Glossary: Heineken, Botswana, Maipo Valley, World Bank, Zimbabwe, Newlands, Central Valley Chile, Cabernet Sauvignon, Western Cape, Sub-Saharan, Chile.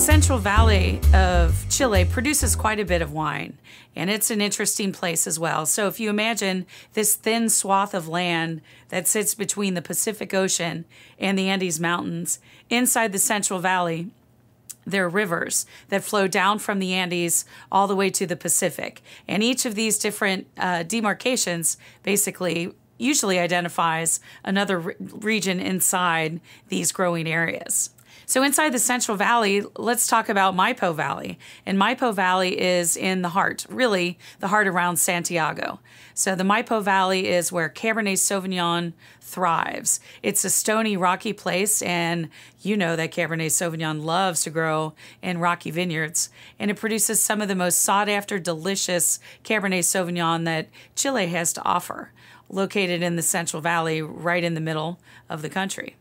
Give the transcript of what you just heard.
Central Valley of Chile produces quite a bit of wine, and it's an interesting place as well. So if you imagine this thin swath of land that sits between the Pacific Ocean and the Andes Mountains, inside the Central Valley, there are rivers that flow down from the Andes all the way to the Pacific. And each of these different demarcations basically usually identifies another region inside these growing areas. So inside the Central Valley, let's talk about Maipo Valley. And Maipo Valley is in the heart, really the heart around Santiago. So the Maipo Valley is where Cabernet Sauvignon thrives. It's a stony, rocky place, and you know that Cabernet Sauvignon loves to grow in rocky vineyards, and it produces some of the most sought-after, delicious Cabernet Sauvignon that Chile has to offer, located in the Central Valley, right in the middle of the country.